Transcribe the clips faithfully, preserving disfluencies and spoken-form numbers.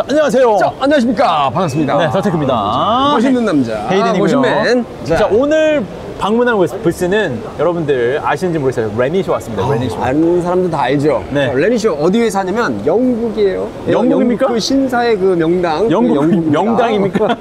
자, 안녕하세요. 자, 안녕하십니까. 반갑습니다. 네, 서태크입니다. 아, 멋있는 남자. 헤이든이고요. 멋있맨. 자, 자, 오늘 방문한 부스는 여러분들 아시는지 모르겠어요. 레니쇼 왔습니다. 아, 레니쇼. 아는 사람들 다 알죠? 네. 레니쇼 어디에 사냐면 영국이에요. 영국입니까? 영국 그 신사의 그 명당. 영국, 그 영국 명당입니까?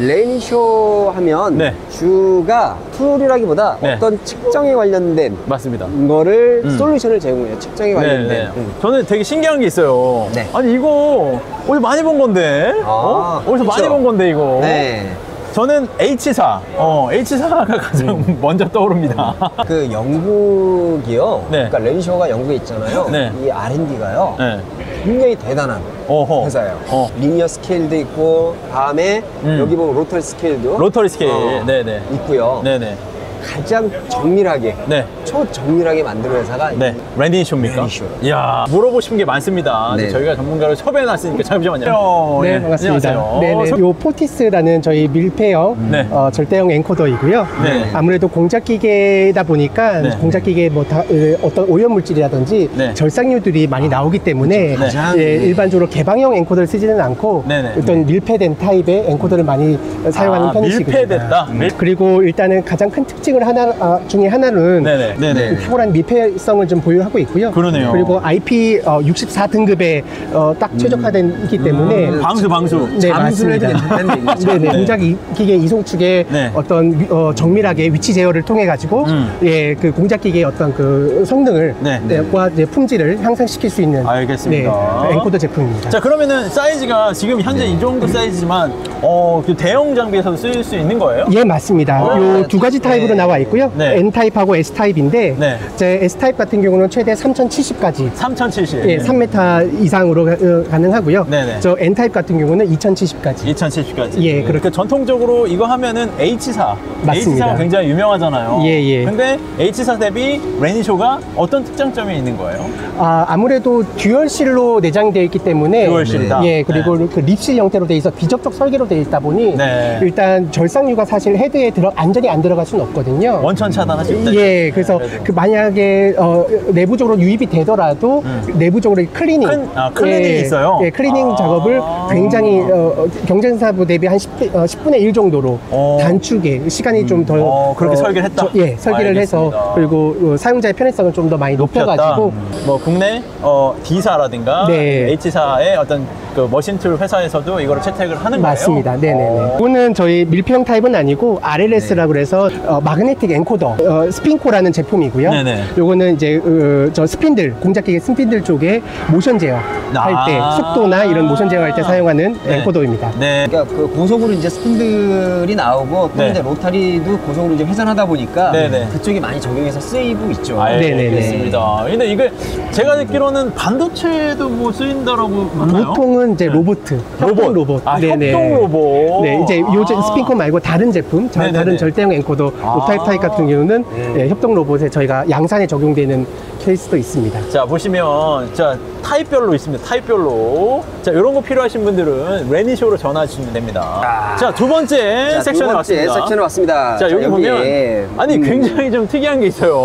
레니쇼 하면 네. 주가 풀이라기보다 네. 어떤 측정에 관련된 맞습니다. 거를 음. 솔루션을 제공해요. 측정에 관련된. 네, 네. 음. 저는 되게 신기한 게 있어요. 네. 아니 이거 어디 많이 본 건데? 아, 어? 어디서 그쵸? 많이 본 건데 이거? 네. 저는 H사, 어, H사가 가장 음. 먼저 떠오릅니다. 그 영국이요. 네. 그러니까 레니쇼가 영국에 있잖아요. 네. 이 알 앤 디가요. 네. 굉장히 대단한 어허. 회사예요. 어. 리니어 스케일도 있고, 다음에 음. 여기 보면 로터리 스케일도 로터리 스케일 어, 네네. 있고요. 네네. 가장 정밀하게, 네. 초정밀하게 만드는 회사가 네. 레니쇼입니까? 레니쇼. 이야, 물어보시는 게 많습니다. 네. 저희가 전문가로 섭외해놨으니까 잠시만요. 네, 네. 반갑습니다. 네네. 요 포티스라는 저희 밀폐형 네. 어, 절대형 앵커더이고요. 네. 아무래도 공작기계다 보니까 네. 공작기계 뭐 다, 으, 어떤 오염물질이라든지 네. 절삭류들이 많이 나오기 때문에 그렇죠. 네. 예, 일반적으로 개방형 앵커더를 쓰지는 않고 네네. 어떤 밀폐된 타입의 앵커더를 많이 사용하는 아, 편이시거든요. 밀폐됐다? 음. 밀... 그리고 일단은 가장 큰 특징 하나 아, 중에 하나는 네네. 네네. 탁월한 밀폐성을 좀 보유하고 있고요. 그러네요. 그리고 아이피 육십사 등급에 어, 딱 최적화되기 음. 때문에 음. 방수 방수 네, 방수를 해도 된다는 얘기죠. 공작기계 이송축의 네. 어떤 어, 정밀하게 위치 제어를 통해 가지고 음. 예, 그 공작기계의 어떤 그 성능을 네. 네. 네, 품질을 향상시킬 수 있는 알겠습니다. 네, 앵코더 제품입니다. 자, 그러면은 사이즈가 지금 현재 네. 이 정도 사이즈지만 어, 그 대형 장비에서 쓰일 수 있는 거예요? 예, 맞습니다. 요 두 가지 타입으로 네. 나와 있고요. 네. N타입하고 S타입인데 네. 이제 S타입 같은 경우는 최대 삼천칠십까지 삼천칠십 예, 삼 미터 이상으로 가, 으, 가능하고요. 네네. 저 N타입 같은 경우는 이천칠십까지 이천칠십까지 예, 그렇게 그 전통적으로 이거 하면은 H사 맞습니다. H사가 굉장히 유명하잖아요. 예, 예. 근데 H사 대비 레니쇼가 어떤 특장점이 있는 거예요? 아, 아무래도 듀얼실로 내장되어 있기 때문에 듀얼실이다. 예, 그리고 네. 그 립실 형태로 돼 있어 비접촉 설계로 돼 있다 보니 네. 일단 절삭류가 사실 헤드에 들어 안전히 안 들어갈 수는 없거든요. 원천 차단하실 때 예, 그래서 네, 그 만약에 어, 내부적으로 유입이 되더라도 음. 내부적으로 클리닝 큰, 아, 클리닝이 예, 있어요? 예, 클리닝 아 작업을 굉장히 어, 경쟁사부 대비 한 십 분의 일 정도로 어 단축에 시간이 음. 좀 덜 어, 그렇게 어, 설계를 했다? 저, 예, 설계를 알겠습니다. 해서 그리고 어, 사용자의 편의성을 좀 더 많이 높였다. 높여가지고 뭐 국내 어, D사라든가 네. H사의 어떤 그 머신툴 회사에서도 이거를 채택을 하는 맞습니다. 거예요? 맞습니다. 네네네. 이거는 저희 밀폐형 타입은 아니고 알 엘 에스라고 네. 해서 어, 마그네틱 앵코더 어, 스핀코라는 제품이고요. 네네. 요거는 이제 어, 저 스핀들 공작기계 스핀들 쪽에 모션 제어 할 때 아 속도나 이런 모션 제어 할 때 사용하는 네. 앵코더입니다. 네. 그러니까 그 고속으로 이제 스핀들이 나오고 또 네. 이제 로타리도 고속으로 이제 회전하다 보니까 네네. 그쪽이 많이 적용해서 쓰이고 있죠. 아, 네네. 알겠습니다. 근데 이게 제가 듣기로는 반도체도 뭐 쓰인다라고 맞나요? 보통은 이제 네. 로봇, 협동 로봇. 아, 네네. 협동 로봇. 네. 이제 요 아 스핀코 말고 다른 제품, 저, 다른 절대형 앵코더 아 로타입 타입 같은 경우는 음. 예, 협동 로봇에 저희가 양산에 적용되는 케이스도 있습니다. 자, 보시면 자 타입별로 있습니다. 타입별로 자 이런 거 필요하신 분들은 레니쇼로 전화 주시면 됩니다. 아 자, 두 번째 자, 섹션에 두 번째 왔습니다. 섹션에 왔습니다. 자, 자 여기, 여기 보면 예. 아니 음. 굉장히 좀 특이한 게 있어요. 음.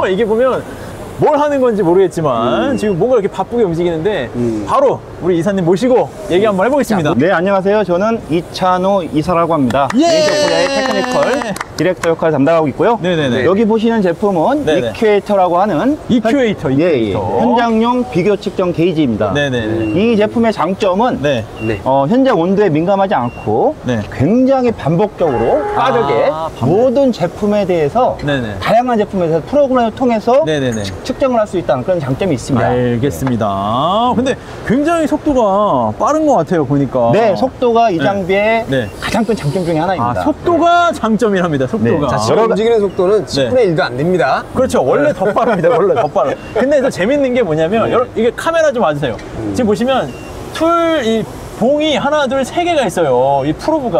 어, 이게 보면 뭘 하는 건지 모르겠지만 음. 지금 뭔가 이렇게 바쁘게 움직이는데 음. 바로 우리 이사님 모시고 얘기 한번 해보겠습니다. 네, 안녕하세요. 저는 이찬호 이사라고 합니다. 예! 레니쇼 코리아의 테크니컬 디렉터 역할을 담당하고 있고요. 네네네. 여기 보시는 제품은 네네. 이큐에이터라고 하는 이큐에이터, 현... 예, 예. 현장용 비교 측정 게이지입니다. 네네네. 이 제품의 장점은 네. 어, 현장 온도에 민감하지 않고 네. 굉장히 반복적으로 빠르게 아, 모든 제품에 대해서 네네. 다양한 제품에 대해서 프로그램을 통해서 네네네. 측정을 할 수 있다는 그런 장점이 있습니다. 알겠습니다. 근데 굉장히 속도가 빠른 것 같아요, 보니까. 네, 속도가 이 장비의 네. 네. 가장 큰 장점 중에 하나입니다. 아, 속도가 네. 장점이랍니다, 속도가. 네. 자, 지금 움직이는 속도는 십 분의 네. 일도 안 됩니다. 그렇죠, 원래 더 빠릅니다, 원래 더 빠르. 근데 재밌는 게 뭐냐면, 네. 여러, 이게 카메라 좀 와주세요. 음. 지금 보시면 툴, 이 봉이 하나, 둘, 세 개가 있어요. 이 프로브가.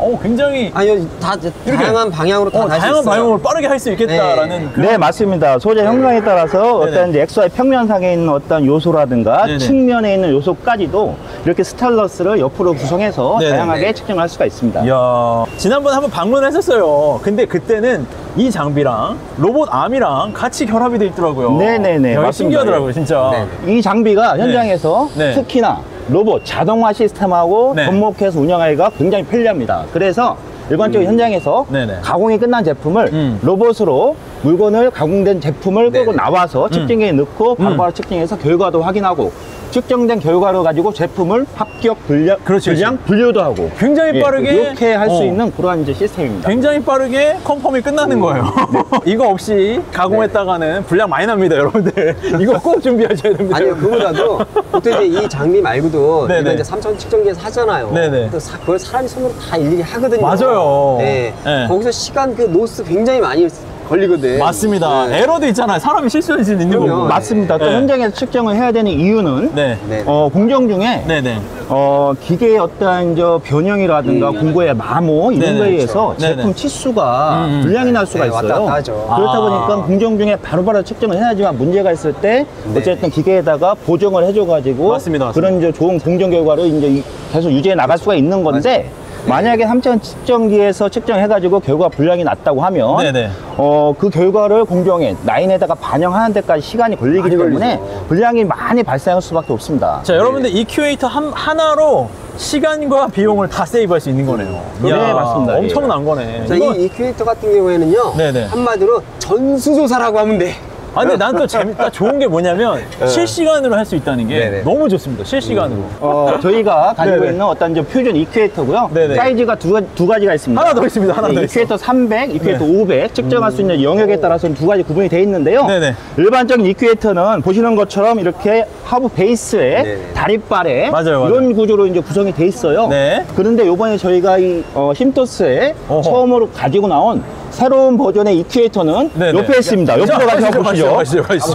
오, 굉장히. 아니, 다, 이렇게 다양한 방향으로 다 어, 다양한 있어요. 방향으로 빠르게 할 수 있겠다라는. 네. 그런... 네, 맞습니다. 소재 형상에 네. 따라서 네네. 어떤 이제 엑스와이 평면상에 있는 어떤 요소라든가 네네. 측면에 있는 요소까지도 이렇게 스타일러스를 옆으로 구성해서 네네. 다양하게 네네. 측정할 수가 있습니다. 이야. 지난번에 한번 방문을 했었어요. 근데 그때는 이 장비랑 로봇 암이랑 같이 결합이 돼 있더라고요. 네네네. 맞습니다. 신기하더라고요, 진짜. 네네. 이 장비가 현장에서 네네. 특히나 로봇 자동화 시스템하고 네. 접목해서 운영하기가 굉장히 편리합니다. 그래서 일반적인 음. 현장에서 네네. 가공이 끝난 제품을 음. 로봇으로 물건을 가공된 제품을 네네. 끌고 나와서 측정기에 음. 넣고 바로바로 음. 측정해서 결과도 확인하고 측정된 결과를 가지고 제품을 합격, 분량, 분량 분류도 하고 굉장히 빠르게 예, 이렇게 할 수 어. 있는 그러한 이제 시스템입니다. 굉장히 빠르게 컨펌이 끝나는 음. 거예요. 네. 이거 없이 가공했다가는 네. 분량 많이 납니다, 여러분들. 이거 꼭 준비하셔야 됩니다. 아니요, 그보다도 보통 이제 이 장비 말고도 이거 이제 삼천 측정기에서 하잖아요. 네네. 그걸 사람이 손으로 다 일일이 하거든요. 맞아요. 네. 네. 거기서 시간 그 노스 굉장히 많이 걸리거든. 맞습니다. 네. 에러도 있잖아요. 사람이 실수할 수 있는 거고. 맞습니다. 네. 또 현장에서 측정을 해야 되는 이유는 네. 어, 공정 중에 네네. 어, 기계의 어떤 저 변형이라든가 음. 공구의 마모 이런 네네. 거에 의해서 네네. 제품 치수가 음. 불량이 날 수가 네. 있어요. 왔다 갔다죠. 그렇다 아. 보니까 공정 중에 바로바로 측정을 해야지만 문제가 있을 때 네. 어쨌든 기계에다가 보정을 해줘가지고 맞습니다. 맞습니다. 그런 이제 좋은 공정 결과를 이제 계속 유지해 나갈 수가 있는 건데. 맞습니다. 만약에 삼천 측정기에서 측정해가지고 결과 분량이 났다고 하면 네네. 어, 그 결과를 공정에 라인에다가 반영하는 데까지 시간이 걸리기 때문에 걸리죠. 분량이 많이 발생할 수밖에 없습니다. 자, 여러분들 네. 이큐에이터 한, 하나로 시간과 비용을 다 세이브할 수 있는 거네요. 음. 이야, 네, 맞습니다. 엄청난 거네. 자, 이건... 이 이큐에이터 같은 경우에는요, 네네. 한마디로 전수조사라고 하면 돼. 아, 근데 난 또 재밌다. 좋은 게 뭐냐면 네. 실시간으로 할 수 있다는 게 네네. 너무 좋습니다. 실시간으로. 음. 어, 저희가 가지고 네네. 있는 어떤 이제 퓨전 이큐에이터고요. 네네. 사이즈가 두, 두 가지가 있습니다. 하나 더 있습니다. 하나 네, 더 이큐에이터 있어. 삼백, 이큐에이터 네. 오백 측정할 음. 수 있는 영역에 따라서는 두 가지 구분이 되어 있는데요. 네네. 일반적인 이큐에이터는 보시는 것처럼 이렇게 하부 베이스에 네네. 다리빨에 맞아요, 이런 맞아요. 구조로 이제 구성이 돼 있어요. 네. 그런데 요번에 저희가 이 어, 힘토스에 어허. 처음으로 가지고 나온 새로운 버전의 이큐에이터는 네네. 옆에 있습니다. 옆으로 가서 보시죠. 가시죠, 가시죠,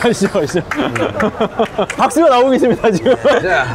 가시죠, 가시죠. 박수가 나오고 있습니다, 지금.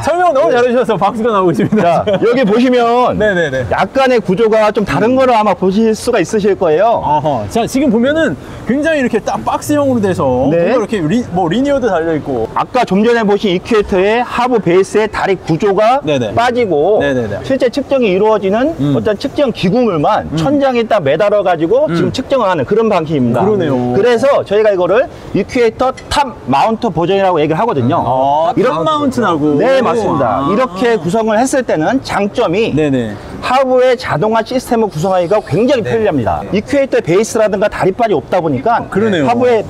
설명 너무 잘해주셔서 박수가 나오고 있습니다. 자, 여기 보시면 네네네. 약간의 구조가 좀 다른 거를 아마 보실 수가 있으실 거예요. 아하. 자, 지금 보면은 굉장히 이렇게 딱 박스형으로 돼서 네. 이렇게 리, 뭐 리니어도 달려있고 아까 좀 전에 보신 이큐에이터의 하부 베이스의 다리 구조가 네네. 빠지고 네네네. 실제 측정이 이루어지는 음. 어떤 측정 기구물만 음. 천장에다 매달아가지고 지금 음. 측정을 하는 그런 방식입니다. 그러네요. 그래서 저희가 이거를 이큐에이터 탑 마운트 버전이라고 얘기를 하거든요. 아, 이런 탑 마운트라고. 네, 맞습니다. 아. 이렇게 구성을 했을 때는 장점이 네네. 하부의 자동화 시스템을 구성하기가 굉장히 네네. 편리합니다. 이큐에이터의 베이스라든가 다리빨이 없다 보니까 그러네요. 하부의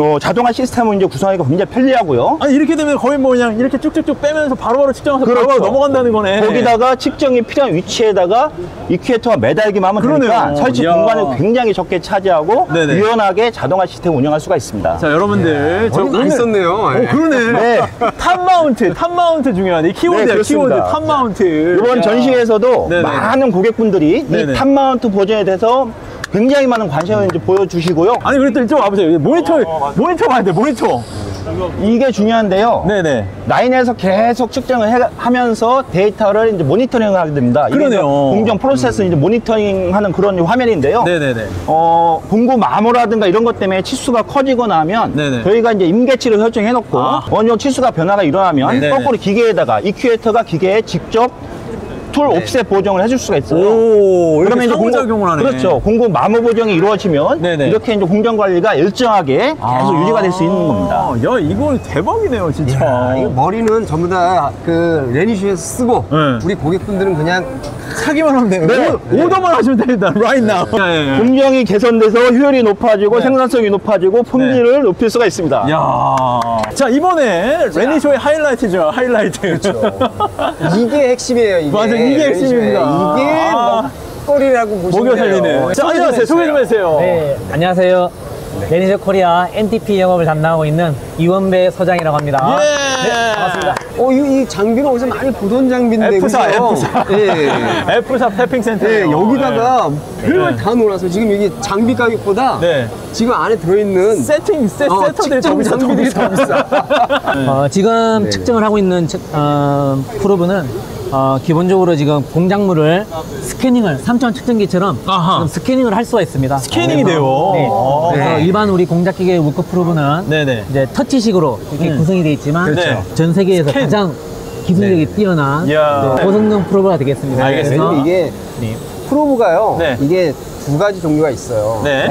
어, 자동화 시스템을 이제 구성하기가 굉장히 편리하고요. 아니, 이렇게 되면 거의 뭐 그냥 이렇게 쭉쭉쭉 빼면서 바로바로 측정해서 그렇죠. 바로바로 넘어간다는 거네. 거기다가 측정이 필요한 위치에다가 이큐에이터와 매달기만 하면 그러네요. 되니까 설치 이야. 공간을 굉장히 적게 차지하고 네네. 유연하게 자동화 시스템을 운영할 수가 있습니다. 자, 여러분들 예. 저 많이 썼네요. 오, 그러네. 네. 탑 마운트, 탑 마운트 중요한 이 키워드야. 네, 키워드 탑 마운트. 이번 전시회에서도 네네. 많은 고객분들이 이 탑 마운트 버전에 대해서 굉장히 많은 관심을 이제 보여주시고요. 아니, 그랬더니 좀 와보세요. 모니터, 어, 모니터 봐야 돼, 모니터. 이게 중요한데요. 네네. 라인에서 계속 측정을 해, 하면서 데이터를 이제 모니터링을 하게 됩니다. 그러네요. 공정 프로세스 음. 이제 모니터링 하는 그런 화면인데요. 네네네. 어, 공구 마모라든가 이런 것 때문에 치수가 커지거나 하면 네네. 저희가 이제 임계치를 설정해놓고 아. 어느 정도 치수가 변화가 일어나면 네네. 거꾸로 기계에다가 이큐에이터가 기계에 직접 툴 네. 옵셋 보정을 해줄 수가 있어요. 오, 그러면 이제 공정을 하네. 그렇죠. 공구 마모 보정이 이루어지면 네네. 이렇게 이제 공정 관리가 일정하게 계속 아 유지가 될 수 있는 겁니다. 야, 이거 대박이네요, 진짜. 야, 이거 머리는 전부 다 그 레니슈에서 쓰고 네. 우리 고객분들은 그냥 사기만 하면 돼요. 네. 네. 오더만 하시면 됩니다. Right now. 네. 네. 공정이 개선돼서 효율이 높아지고 네. 생산성이 높아지고 품질을 네. 높일 수가 있습니다. 야, 자, 이번에 레니쇼의 하이라이트죠. 하이라이트. 그렇죠. 이게 핵심이에요. 이게. 맞아요. 이게 핵심입니다. 이게 먹거리라고 보시면 돼요. 목요 살리네. 자, 안녕하세요. 소개 좀 해주세요. 네, 안녕하세요. 네. 레니샤 코리아 엠티피 영업을 담당하고 있는 이원배 서장이라고 합니다. 예! 네, 반갑습니다. 어, 이, 이 장비는 어디서 많이 보던 장비인데. F사, F사. 예. F사 탭핑센터. 예, 여기다가 별걸 다 놀아서 지금 여기 장비 가격보다 네. 지금 안에 들어있는 세팅, 세, 어, 세터들이 더 비싸. 장비들이 더 비싸. 네. 어, 지금 네. 측정을 하고 있는 어, 프로브는 어, 기본적으로 지금 공작물을 스캐닝을 삼 차원 측정기처럼 지금 스캐닝을 할 수가 있습니다. 스캐닝이 돼요. 네. 그래서 네. 일반 우리 공작기계 워크 프로브는 네네. 이제 터치식으로 이렇게 음. 구성이 되어 있지만 그렇죠. 전 세계에서 스캔. 가장 기술력이 네. 뛰어난 네. 고성능 프로브가 되겠습니다. 알겠습니다. 그래서 이게 네. 프로브가요. 네. 이게 두 가지 종류가 있어요. 네.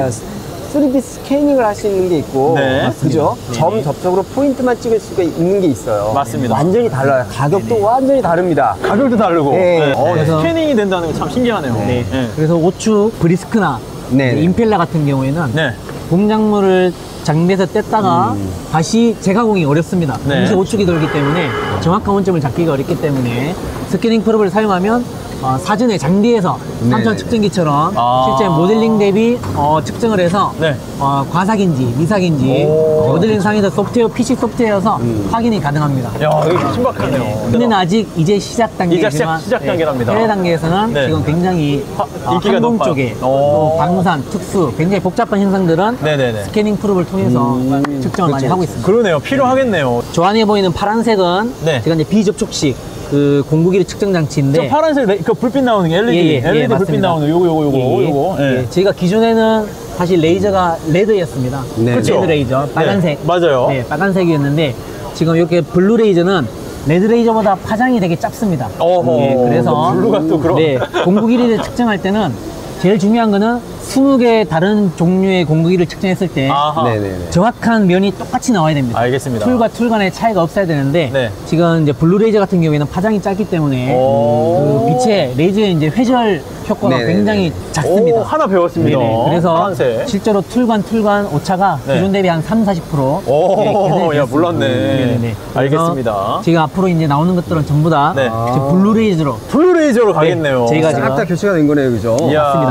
쓰리디 스캐닝을 할 수 있는 게 있고 네. 그죠? 네. 점 접촉으로 포인트만 찍을 수가 있는 게 있어요. 맞습니다. 완전히 달라요. 가격도 네네. 완전히 다릅니다. 가격도 다르고 네. 네. 어, 그래서 스캐닝이 된다는 게 참 신기하네요. 네. 네. 네. 그래서 오축, 브리스크나 임펠러 같은 경우에는 네. 공작물을 장비에서 뗐다가 음. 다시 재가공이 어렵습니다. 네. 동시에 오축이 돌기 때문에 정확한 원점을 잡기가 어렵기 때문에 스캐닝 프로브를 사용하면 어, 사전에 장비에서 삼 차원 측정기처럼 아 실제 모델링 대비 어, 측정을 해서 네. 어, 과삭인지 미삭인지 모델링 상에서 소프트웨어 피씨 소프트웨어에서 음. 확인이 가능합니다. 이야, 이거 신박하네요. 네. 근데 아직 이제 시작 단계지만 시작, 시작 단계랍니다. 해외 단계에서는 네. 지금 굉장히 하, 인기가 항공 높아요. 쪽에 방산, 특수 굉장히 복잡한 현상들은 네네네. 스캐닝 프로브를 통해서 음, 측정을 그렇죠. 많이 하고 있습니다. 그러네요. 필요하겠네요. 저 안에 보이는 파란색은 네. 제가 이제 비접촉식 그 공구기류 측정 장치인데 저 파란색 레, 그 불빛 나오는 게 엘이디 예, 예, 엘이디 예, 불빛 맞습니다. 나오는 요거 요거 요거 예, 예. 요거 예. 예. 저희가 기존에는 사실 레이저가 레드였습니다. 네. 그렇죠? 레드 레이저 빨간색 네. 맞아요. 네, 빨간색이었는데 지금 이렇게 블루 레이저는 레드 레이저보다 파장이 되게 짧습니다. 어허, 예, 그래서 블루가 또 그런 네, 공구기류를 측정할 때는 제일 중요한 거는 스무 개의 다른 종류의 공구기를 측정했을 때 정확한 면이 똑같이 나와야 됩니다. 알겠습니다. 툴과 툴 간의 차이가 없어야 되는데 네. 지금 이제 블루 레이저 같은 경우에는 파장이 짧기 때문에 그 빛의 레이저의 이제 회절 효과가 네네네. 굉장히 작습니다. 하나 배웠습니다. 네네. 그래서 파란색. 실제로 툴간 툴간 오차가 네. 기존 대비 한 삼, 사십 퍼센트 야, 몰랐네. 네네네. 알겠습니다. 제가 앞으로 이제 나오는 것들은 전부 다 네. 블루 레이저로 블루 레이저로 가겠네요. 네. 저희가 싹 다 교체가 된 거네요, 그죠? 맞습니다.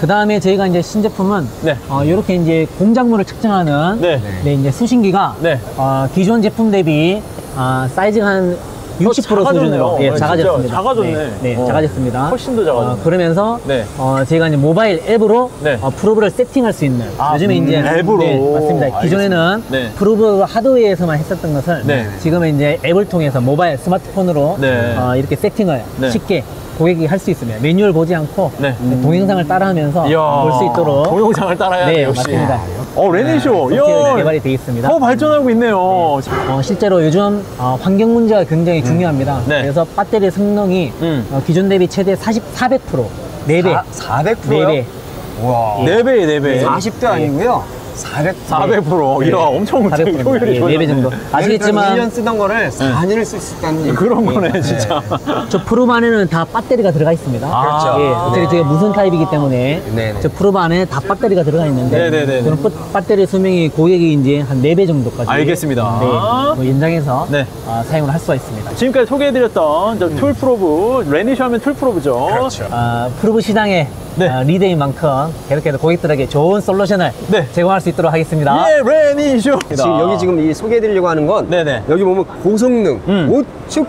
그 다음에 저희가 이제 신제품은 네. 어, 이렇게 이제 공작물을 측정하는 네. 네, 이제 수신기가 네. 어, 기존 제품 대비 어, 사이즈가 한 육십 퍼센트 어, 수준으로 네, 작아졌습니다. 작아졌네. 네, 네 어. 작아졌습니다. 훨씬 더 작아졌네. 어, 그러면서 네. 어, 저희가 이제 모바일 앱으로 네. 어, 프로브를 세팅할 수 있는 아, 요즘에 음, 이제 앱으로 네, 맞습니다. 기존에는 네. 프로브 하드웨어에서만 했었던 것을 네. 지금은 이제 앱을 통해서 모바일 스마트폰으로 네. 어, 이렇게 세팅을 네. 쉽게 고객이 할 수 있습니다. 매뉴얼 보지 않고 네. 동영상을 따라하면서 볼 수 있도록 동영상을 따라야 네, 역시. 맞습니다. 어, 레니쇼. 이야. 개발이 되어 있습니다. 더 발전하고 있네요. 네. 어, 실제로 요즘 어, 환경 문제가 굉장히 음. 중요합니다. 네. 그래서 배터리 성능이 음. 어, 기존 대비 최대 사백 퍼센트 네 배. 사백 퍼센트요? 와. 네 배, 네 배. 사십 대 아니고요. 사백 퍼센트. 사백 퍼센트. 네. 이야, 엄청 사백 퍼센트. 효율이 좋네. 네 배 정도. 아시겠지만 일 년 쓰던 거를 사 년을 쓸 수 있다는 얘기. 그런 거네, 네. 진짜. 저 프로브 안에는 다 배터리가 들어가 있습니다. 아, 그렇죠. 예, 배터리 네. 저게 무선 타입이기 때문에 네. 저 프로브 안에 다 배터리가 들어가 있는데 네, 네, 네. 그런 배터리 수명이 고객이 이제 한 네 배 정도까지. 알겠습니다. 네. 뭐 연장해서 네. 어, 사용을 할 수가 있습니다. 지금까지 소개해드렸던 저 툴 프로브, 레니쇼 하면 툴 프로브죠. 그렇죠. 어, 프로브 시장에 네. 어, 리더인 만큼 계속해서 고객들에게 좋은 솔루션을 네. 제공할 수 있도록 하겠습니다. 예, 레니쇼. 지금 여기 지금 이 소개해드리려고 하는 건 네네. 여기 보면 고성능 음. 오축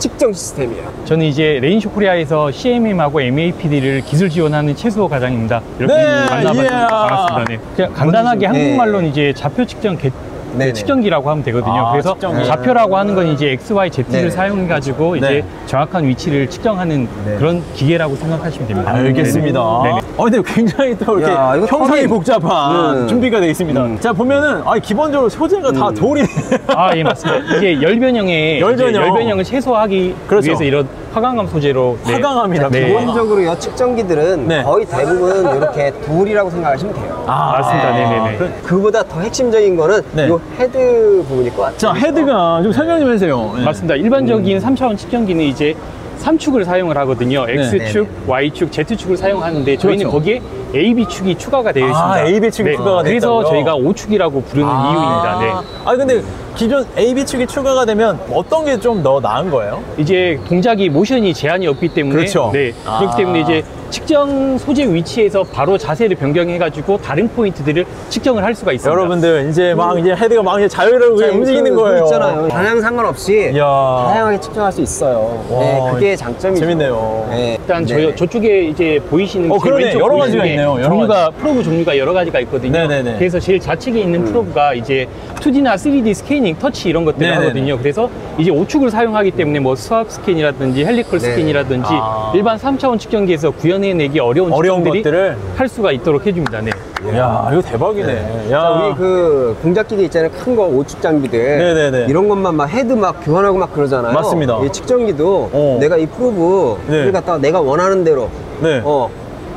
측정 시스템이에요. 저는 이제 레니쇼 코리아에서 씨엠엠하고 엠에이피디를 기술 지원하는 최수호 과장입니다. 이렇게 네. 만나봤습니다. 반갑습니다. 네. 그냥 간단하게 네. 한국말로는 이제 좌표 측정 개... 네네. 측정기라고 하면 되거든요. 아, 그래서 측정기. 좌표라고 하는 건 이제 엑스 와이 제트를 네네. 사용해가지고 네네. 이제 정확한 위치를 측정하는 네네. 그런 기계라고 생각하시면 됩니다. 알겠습니다. 네네. 어, 근데 굉장히 또 이렇게 야, 형상이 턱이... 복잡한 음. 준비가 되어 있습니다. 음. 자, 보면은, 아, 기본적으로 소재가 음. 다 돌이네. 아, 예, 맞습니다. 이게 열변형에, 열변형. 열변형을 최소화하기 그렇죠. 위해서 이런 화강암 소재로. 화강암이다. 네. 네. 기본적으로 이 측정기들은 네. 거의 대부분 이렇게 돌이라고 생각하시면 돼요. 아, 맞습니다. 아, 네네네. 그, 그보다 더 핵심적인 거는 네. 요 헤드 부분일 것 같아요. 자, 헤드가 좀 설명 좀 해주세요. 네. 맞습니다. 일반적인 음. 삼 차원 측정기는 이제 삼축을 사용을 하거든요. X축, 네. Y축, Z축을 사용하는데 저희는 그렇죠. 거기에 에이비축이 추가가 되어 있습니다. 아, 에이비축이 네. 추가가 되어 있다고요? 그래서 저희가 오축이라고 부르는 아 이유입니다. 네. 아, 근데 기존 에이비축이 추가가 되면 어떤 게 좀 더 나은 거예요? 이제 동작이 모션이 제한이 없기 때문에 그렇죠. 네. 아 그렇기 때문에 이제 측정 소재 위치에서 바로 자세를 변경해가지고 다른 포인트들을 측정을 할 수가 있습니다. 여러분들 이제 막 음. 이제 헤드가 막 이제 자유를 위해 움직이는 거예요. 있잖아요. 방향 상관없이 이야. 다양하게 측정할 수 있어요. 와, 네, 그게 장점이죠. 재밌네요. 네. 일단 네. 저, 저쪽에 이제 보이시는 어, 그러네. 여러 가지가 있네요. 여러 종류가 가지. 프로브 종류가 여러 가지가 있거든요. 네네네. 그래서 제일 좌측에 있는 음. 프로브가 이제 투디나 쓰리디 스캐닝, 터치 이런 것들을 네네네. 하거든요. 그래서 이제 오축을 사용하기 때문에 뭐 수압 스캔이라든지 헬리컬 네. 스캔이라든지 아. 일반 삼차원 측정기에서 구현해내기 어려운, 어려운 것들을 할 수가 있도록 해줍니다. 네. 야, 이거 대박이네. 네. 야. 자, 우리 그 공작기계 있잖아요. 큰 거 오축 장비들. 네네네. 이런 것만 막 헤드 막 교환하고 막 그러잖아요. 맞습니다. 이 측정기도 어. 내가 이 프로브를 네. 갖다가 내가 원하는 대로. 네. 어.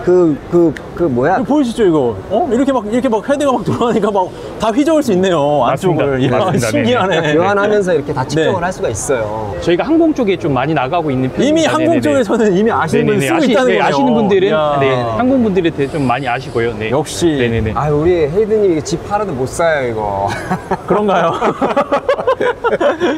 그, 그, 그 뭐야? 보이시죠, 이거? 어? 이렇게 막, 이렇게 막 헤드가 막 돌아가니까 막 다 휘저을 수 있네요. 안쪽을. 맞습니다. 이야, 맞습니다. 신기하네. 교환하면서 이렇게 다 측정을 네. 할 수가 있어요. 저희가 항공 쪽에 좀 많이 나가고 있는 편입니다. 이미 항공 네네네. 쪽에서는 이미 아시는 분이 쓰고 아시, 있다는 네, 거죠. 아시는 분들은 네, 항공 분들에 대해 좀 많이 아시고요. 네. 역시. 네네네. 아, 우리 헤이든이 집 팔아도 못 사요, 이거. 그런가요?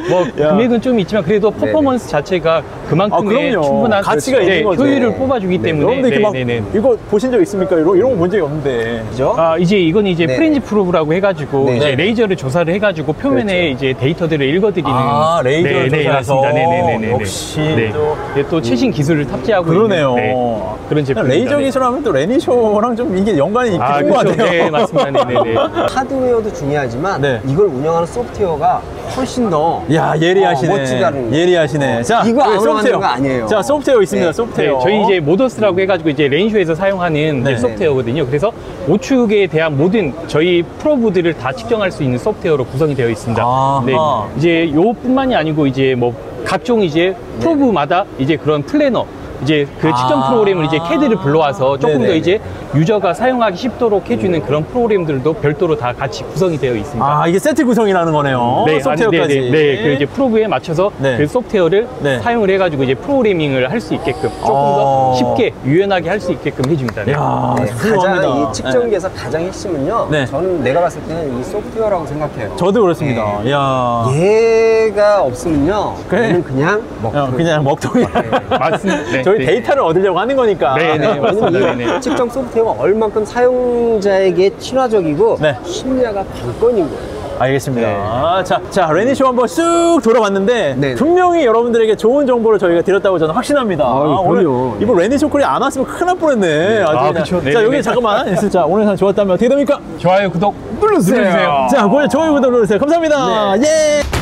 뭐 야. 금액은 좀 있지만 그래도 퍼포먼스 네네. 자체가 그만큼의 아, 충분한 가치가 있는 거죠. 효율을 뽑아주기 네. 때문에. 네. 막 네네. 이거 보신 적 있습니까? 이런 이런 본 적이 없는데. 그죠? 아 이제 이건 이제 네네. 프렌즈 프로브라고 해가지고 네네. 이제 레이저를 조사를 해가지고 표면에 그렇죠. 이제 데이터들을 읽어드리는. 아 레이저 네, 조사해서. 네, 네네네네. 역시 네. 또, 네. 또 최신 기술을 탑재하고. 그러네요. 있는, 네. 그런 제품. 레이저 기술하면 또 레니쇼랑 좀 이게 연관이 있긴 한 것 아, 같아요. 네 맞습니다. 네네네. 하드웨어도 중요하지만 네. 이걸 운영하는 소프트웨어가. 훨씬 더. 야 예리하시네. 어, 멋지다는. 예리하시네. 어. 자 이거 안 소프트웨어. 아니에요. 자 소프트웨어 있습니다. 네. 소프트웨어. 네, 저희 이제 모더스라고 해가지고 이제 레인쇼에서 사용하는 네. 이제 소프트웨어거든요. 그래서 오축에 대한 모든 저희 프로브들을 다 측정할 수 있는 소프트웨어로 구성이 되어 있습니다. 아하. 네. 이제 요뿐만이 아니고 이제 뭐 각종 이제 프로브마다 네. 이제 그런 플래너. 이제 그 측정 아 프로그램을 이제 캐드를 불러와서 조금 네네네. 더 이제 유저가 사용하기 쉽도록 해주는 네. 그런 프로그램들도 별도로 다 같이 구성이 되어 있습니다. 아 이게 세트 구성이라는 거네요. 네, 소프트웨어까지. 네, 네, 네. 그 이제 프로그램에 맞춰서 네. 그 소프트웨어를 네. 사용을 해가지고 이제 프로그래밍을 할 수 있게끔 조금 더 쉽게 유연하게 할 수 있게끔 해줍니다. 네. 이야, 네, 가장 이 측정기에서 네. 가장 핵심은요. 네. 저는 내가 봤을 때는 이 소프트웨어라고 생각해요. 저도 그렇습니다. 네. 이야. 얘가 없으면요. 그래. 얘는 그냥 먹통. 그냥 먹통이. 네. 맞습니다. 네. 저희 네. 데이터를 얻으려고 하는 거니까. 네네. 왜냐면 측정 소프트웨어가 얼만큼 사용자에게 친화적이고 네. 신뢰가 관건인 거예요. 알겠습니다. 네. 아, 자, 자, 레니쇼 한번 쑥 돌아봤는데 네네. 분명히 여러분들에게 좋은 정보를 저희가 드렸다고 저는 확신합니다. 아, 아, 오늘 이번 레니쇼 콜이 안 왔으면 큰일 날 뻔했네. 아, 아 그렇죠. 자, 여기 잠깐만. 자, 오늘 상 좋았다면 어떻게 됩니까? 좋아요, 구독 눌러주세요. 눌러주세요. 자, 오늘 좋아요, 구독 눌러주세요. 감사합니다. 네. 예.